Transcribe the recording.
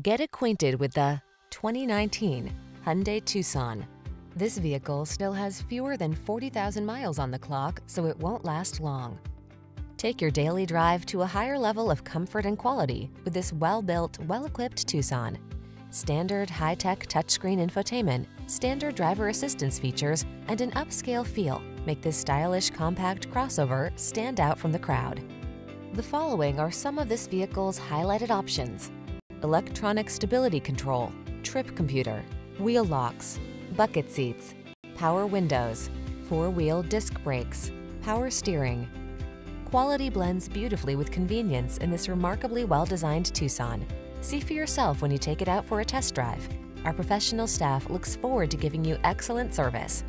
Get acquainted with the 2019 Hyundai Tucson. This vehicle still has fewer than 40,000 miles on the clock, so it won't last long. Take your daily drive to a higher level of comfort and quality with this well-built, well-equipped Tucson. Standard high-tech touchscreen infotainment, standard driver assistance features, and an upscale feel make this stylish compact crossover stand out from the crowd. The following are some of this vehicle's highlighted options: electronic stability control, trip computer, wheel locks, bucket seats, power windows, four-wheel disc brakes, power steering. Quality blends beautifully with convenience in this remarkably well-designed Tucson. See for yourself when you take it out for a test drive. Our professional staff looks forward to giving you excellent service.